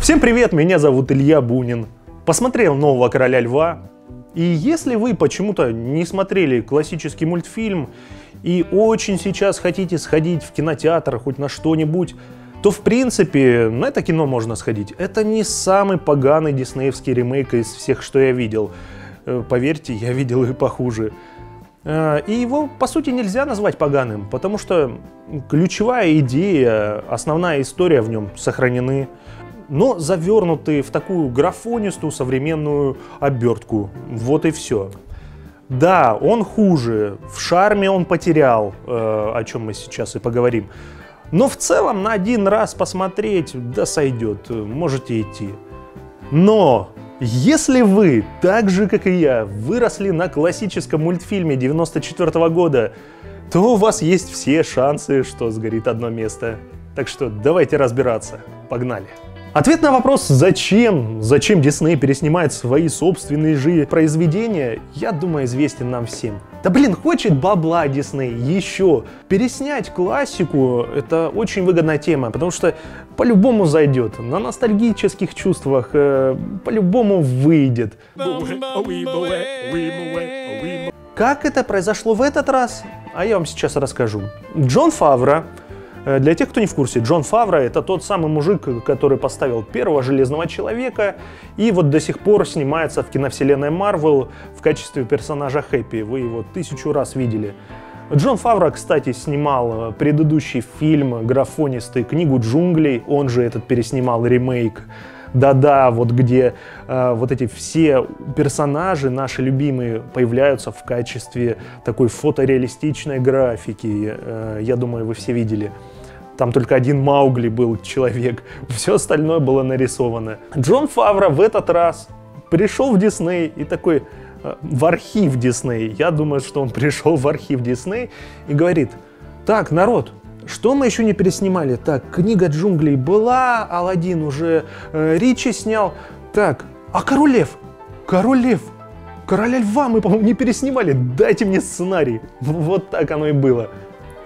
Всем привет, меня зовут Илья Бунин. Посмотрел нового «Короля льва». И если вы почему-то не смотрели классический мультфильм и очень сейчас хотите сходить в кинотеатр хоть на что-нибудь, то в принципе на это кино можно сходить. Это не самый поганый диснеевский ремейк из всех, что я видел. Поверьте, я видел и похуже. И его, по сути, нельзя назвать поганым, потому что ключевая идея, основная история в нем сохранены, но завернуты в такую графонистую современную обертку. Вот и все. Да, он хуже, в шарме он потерял, о чем мы сейчас и поговорим. Но в целом на один раз посмотреть, да сойдет, можете идти. Но если вы, так же как и я, выросли на классическом мультфильме 1994 года, то у вас есть все шансы, что сгорит одно место. Так что давайте разбираться. Погнали. Ответ на вопрос «Зачем Дисней переснимает свои собственные же произведения?» я думаю, известен нам всем. Да блин, хочет бабла Дисней еще. Переснять классику — это очень выгодная тема, потому что по-любому зайдет, на ностальгических чувствах по-любому выйдет. Как это произошло в этот раз? А я вам сейчас расскажу. Джон Фавро. Для тех, кто не в курсе, Джон Фавро — это тот самый мужик, который поставил первого Железного Человека и вот до сих пор снимается в киновселенной Марвел в качестве персонажа Хэппи. Вы его 1000 раз видели. Джон Фавро, кстати, снимал предыдущий фильм графонистый «Книгу джунглей», он же этот переснимал ремейк. Да-да, вот где вот эти все персонажи наши любимые появляются в качестве такой фотореалистичной графики. Я думаю, вы все видели. Там только один Маугли был человек, все остальное было нарисовано. Джон Фавро в этот раз пришел в Дисней и такой, в архив Дисней, я думаю, что он пришел в архив Дисней и говорит: так, народ, что мы еще не переснимали? Так, «Книга джунглей» была, «Аладдин» уже Ричи снял. Так, а «Король лев»? «Король лев», «Короля льва» мы, по-моему, не переснимали. Дайте мне сценарий. Вот так оно и было.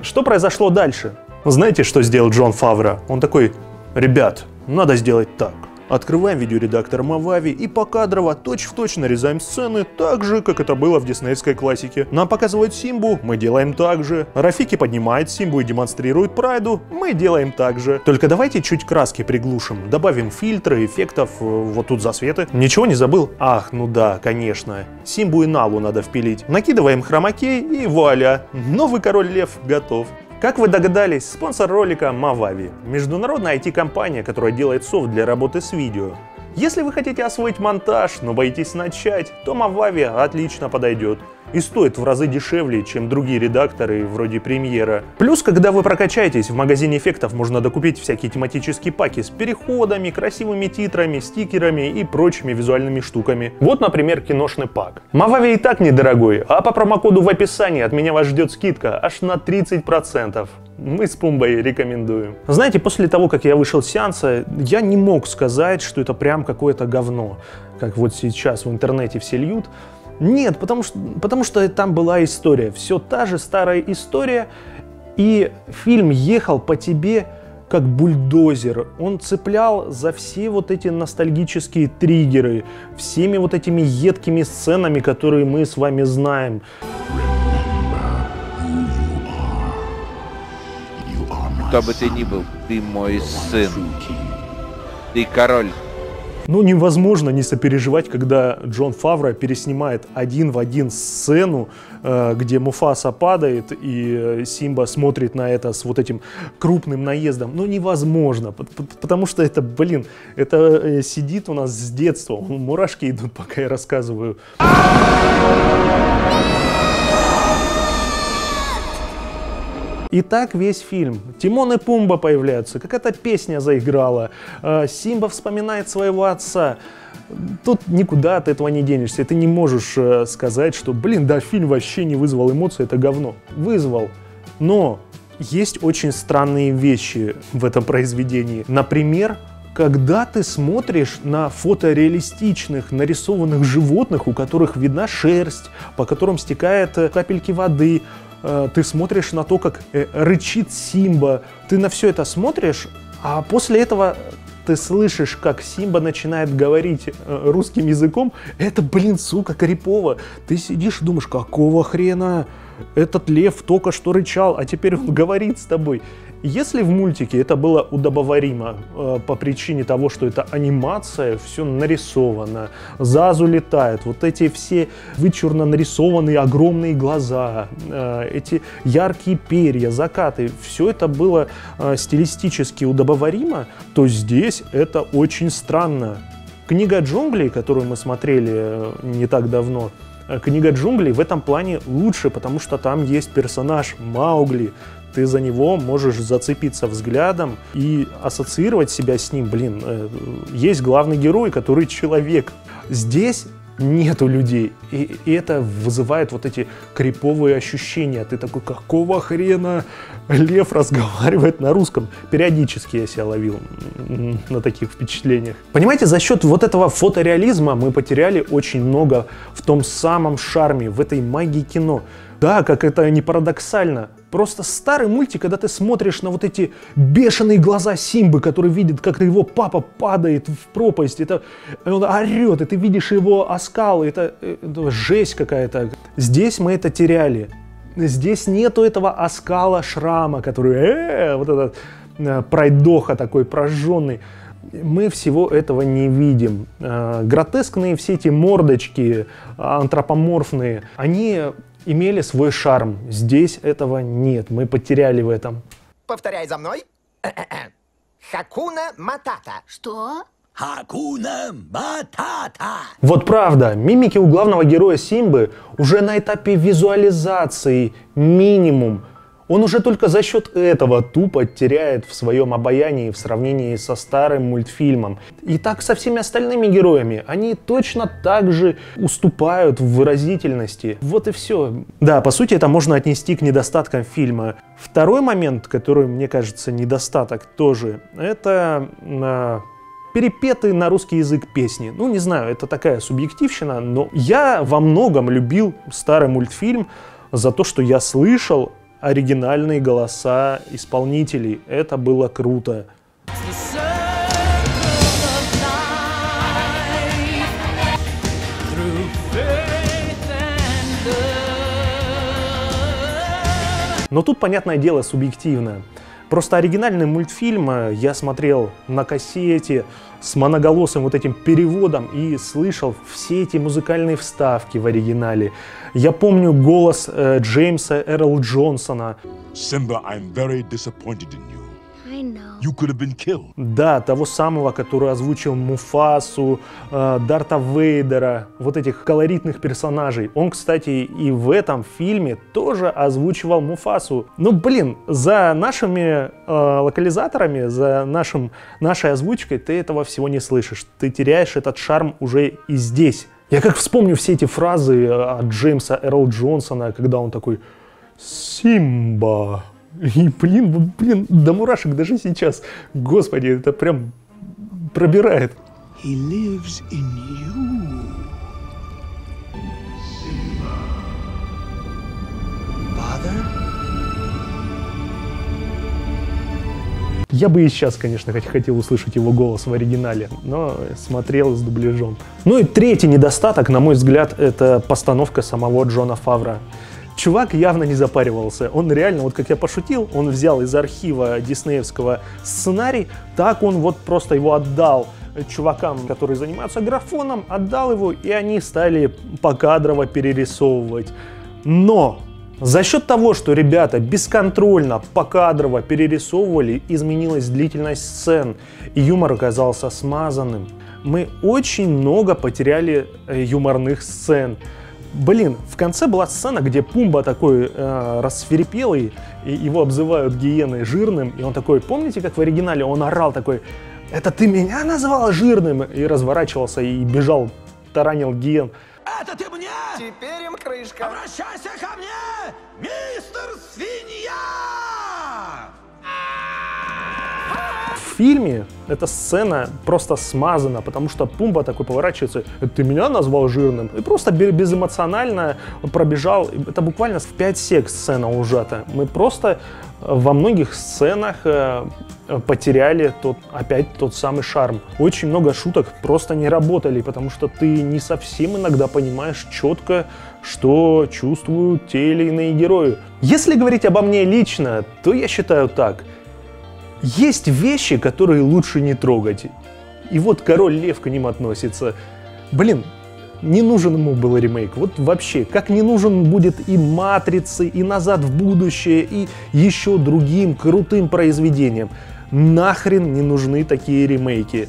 Что произошло дальше? Знаете, что сделал Джон Фавро? Он такой: ребят, надо сделать так. Открываем видеоредактор Movavi и покадрово точь-в-точь нарезаем сцены так же, как это было в диснеевской классике. Нам показывают Симбу, мы делаем так же. Рафики поднимает Симбу и демонстрирует Прайду, мы делаем так же. Только давайте чуть краски приглушим, добавим фильтры, эффектов, вот тут засветы. Ничего не забыл? Ах, ну да, конечно. Симбу и Налу надо впилить. Накидываем хромакей и вуаля, новый «Король лев» готов. Как вы догадались, спонсор ролика — Movavi, международная IT-компания, которая делает софт для работы с видео. Если вы хотите освоить монтаж, но боитесь начать, то Movavi отлично подойдет. И стоит в разы дешевле, чем другие редакторы вроде Премьера. Плюс, когда вы прокачаетесь, в магазине эффектов можно докупить всякие тематические паки с переходами, красивыми титрами, стикерами и прочими визуальными штуками. Вот, например, киношный пак. Movavi и так недорогой, а по промокоду в описании от меня вас ждет скидка аж на 30%. Мы с Пумбой рекомендуем. Знаете, после того, как я вышел с сеанса, я не мог сказать, что это прям какое-то говно, как вот сейчас в интернете все льют. Нет, потому что там была история, все та же старая история, и фильм ехал по тебе как бульдозер. Он цеплял за все вот эти ностальгические триггеры, всеми вот этими едкими сценами, которые мы с вами знаем. Кто бы ты ни был, ты мой сын, ты король. Ну, невозможно не сопереживать, когда Джон Фавро переснимает один в один сцену, где Муфаса падает и Симба смотрит на это с вот этим крупным наездом. Ну, невозможно, потому что это, блин, это сидит у нас с детства. Мурашки идут, пока я рассказываю. И так весь фильм. Тимон и Пумба появляются, какая-то песня заиграла, Симба вспоминает своего отца. Тут никуда от этого не денешься, ты не можешь сказать, что, блин, да, фильм вообще не вызвал эмоций, это говно. Вызвал, но есть очень странные вещи в этом произведении. Например, когда ты смотришь на фотореалистичных нарисованных животных, у которых видна шерсть, по которым стекают капельки воды, ты смотришь на то, как рычит Симба, ты на все это смотришь, а после этого ты слышишь, как Симба начинает говорить русским языком, это, блин, сука, крипово. Ты сидишь и думаешь, какого хрена этот лев только что рычал, а теперь он говорит с тобой. Если в мультике это было удобоваримо по причине того, что это анимация, все нарисовано, Зазу летает, вот эти все вычурно нарисованные огромные глаза, эти яркие перья, закаты, все это было стилистически удобоваримо, то здесь это очень странно. Книга «Джунглей», которую мы смотрели не так давно, «Книга джунглей» в этом плане лучше, потому что там есть персонаж Маугли, ты за него можешь зацепиться взглядом и ассоциировать себя с ним. Блин, есть главный герой, который человек. Здесь нету людей, и это вызывает вот эти криповые ощущения. Ты такой, какого хрена лев разговаривает на русском? Периодически я себя ловил на таких впечатлениях. Понимаете, за счет вот этого фотореализма мы потеряли очень много в том самом шарме, в этой магии кино. Да, как это не парадоксально. Просто старый мультик, когда ты смотришь на вот эти бешеные глаза Симбы, который видит, как его папа падает в пропасть, это он орет, и ты видишь его оскал, это жесть какая-то. Здесь мы это теряли. Здесь нету этого оскала шрама, который вот этот пройдоха такой прожженный. Мы всего этого не видим. Гротескные все эти мордочки антропоморфные, они имели свой шарм. Здесь этого нет, мы потеряли в этом. Повторяй за мной. Хакуна Матата. Что? Хакуна Матата. Вот правда, мимики у главного героя Симбы уже на этапе визуализации минимум. Он уже только за счет этого тупо теряет в своем обаянии в сравнении со старым мультфильмом. И так со всеми остальными героями. Они точно так же уступают в выразительности. Вот и все. Да, по сути, это можно отнести к недостаткам фильма. Второй момент, который, мне кажется, недостаток тоже, это перепеты на русский язык песни. Ну, не знаю, это такая субъективщина, но я во многом любил старый мультфильм за то, что я слышал оригинальные голоса исполнителей. Это было круто. Но тут, понятное дело, субъективно. Просто оригинальный мультфильм я смотрел на кассете с моноголосым вот этим переводом и слышал все эти музыкальные вставки в оригинале. Я помню голос Джеймса Эрл Джонсона. Simba, I'm very disappointed in you. I know. You could have been killed. Да, того самого, который озвучил Муфасу, Дарта Вейдера, вот этих колоритных персонажей. Он, кстати, и в этом фильме тоже озвучивал Муфасу. Ну, блин, за нашими локализаторами, за нашей озвучкой ты этого всего не слышишь. Ты теряешь этот шарм уже и здесь. Я как вспомню все эти фразы от Джеймса Эрл Джонсона, когда он такой «Симба». И, блин, до мурашек даже сейчас. Господи, это прям пробирает. He lives in you. Я бы и сейчас, конечно, хотел услышать его голос в оригинале, но смотрел с дубляжом. Ну и третий недостаток, на мой взгляд, это постановка самого Джона Фавро. Чувак явно не запаривался, он реально, вот как я пошутил, он взял из архива диснеевского сценарий, так он вот просто его отдал чувакам, которые занимаются графоном, отдал его, и они стали покадрово перерисовывать. Но за счет того, что ребята бесконтрольно покадрово перерисовывали, изменилась длительность сцен, и юмор оказался смазанным. Мы очень много потеряли юморных сцен. Блин, в конце была сцена, где Пумба такой рассверепелый, и его обзывают гиеной жирным, и он такой, помните, как в оригинале он орал такой, это ты меня назвал жирным? И разворачивался, и бежал, таранил гиен. Это ты мне? Теперь им крышка. Обращайся ко мне, мистер Свинья! фильме эта сцена просто смазана, потому что Пумба такой поворачивается: «Ты меня назвал жирным?» И просто безэмоционально пробежал. Это буквально в 5 сек сцена ужата. Мы просто во многих сценах потеряли опять тот самый шарм. Очень много шуток просто не работали, потому что ты не совсем иногда понимаешь четко, что чувствуют те или иные герои. Если говорить обо мне лично, то я считаю так. Есть вещи, которые лучше не трогать. И вот «Король лев» к ним относится. Блин, не нужен ему был ремейк. Вот вообще, как не нужен будет и «Матрицы», и «Назад в будущее», и еще другим крутым произведениям. Нахрен не нужны такие ремейки.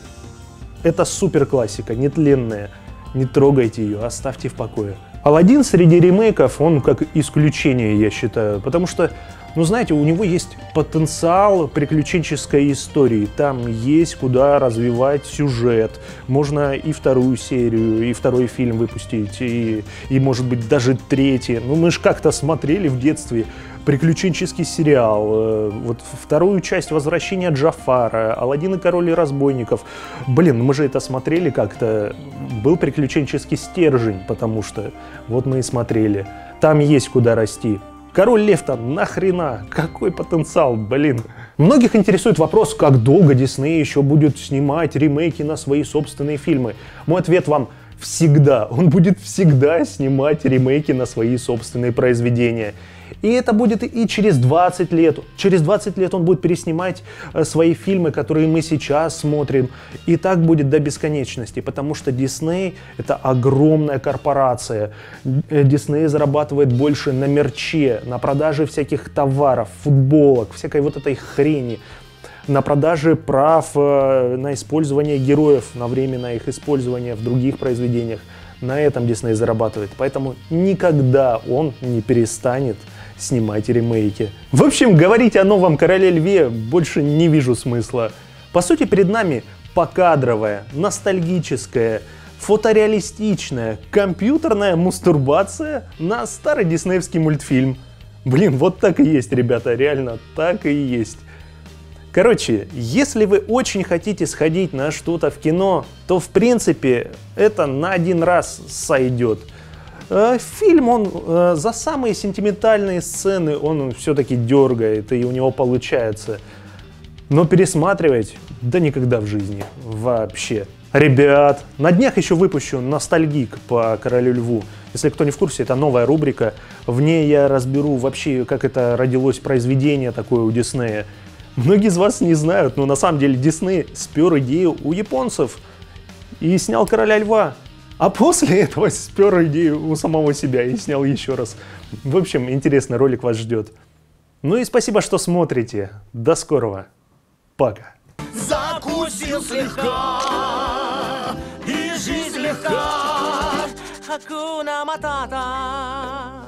Это супер классика, нетленная. Не трогайте ее, оставьте в покое. «Аладдин» среди ремейков, он как исключение, я считаю, потому что, ну знаете, у него есть потенциал приключенческой истории, там есть куда развивать сюжет, можно и вторую серию, и второй фильм выпустить, и может быть даже третий. Ну мы же как-то смотрели в детстве приключенческий сериал, вот вторую часть «Возвращения Джафара», «Аладдин и король разбойников». Блин, мы же это смотрели как-то, был приключенческий стержень, потому что вот мы и смотрели. Там есть куда расти. «Король лев»-то нахрена? Какой потенциал, блин? Многих интересует вопрос, как долго Дисней еще будет снимать ремейки на свои собственные фильмы. Мой ответ вам: всегда. Он будет всегда снимать ремейки на свои собственные произведения. И это будет и через 20 лет. Через 20 лет он будет переснимать свои фильмы, которые мы сейчас смотрим. И так будет до бесконечности, потому что Дисней — это огромная корпорация. Дисней зарабатывает больше на мерче, на продаже всяких товаров, футболок, всякой вот этой хрени, на продаже прав на использование героев, на временное их использование в других произведениях. На этом Дисней зарабатывает, поэтому никогда он не перестанет снимать ремейки. В общем, говорить о новом «Короле льве» больше не вижу смысла. По сути, перед нами покадровая, ностальгическая, фотореалистичная, компьютерная мастурбация на старый диснеевский мультфильм. Блин, вот так и есть, ребята, реально так и есть. Короче, если вы очень хотите сходить на что-то в кино, то в принципе это на один раз сойдет. Фильм, он за самые сентиментальные сцены он все-таки дергает, и у него получается. Но пересматривать — да никогда в жизни вообще. Ребят, на днях еще выпущу «Ностальгик» по «Королю льву». Если кто не в курсе, это новая рубрика. В ней я разберу вообще, как это родилось произведение такое у Диснея. Многие из вас не знают, но на самом деле Дисней спер идею у японцев и снял «Короля льва», а после этого спер идею у самого себя и снял еще раз. В общем, интересный ролик вас ждет. Ну и спасибо, что смотрите. До скорого. Пока. Закусил слегка, и жизнь легка. Хакуна матата.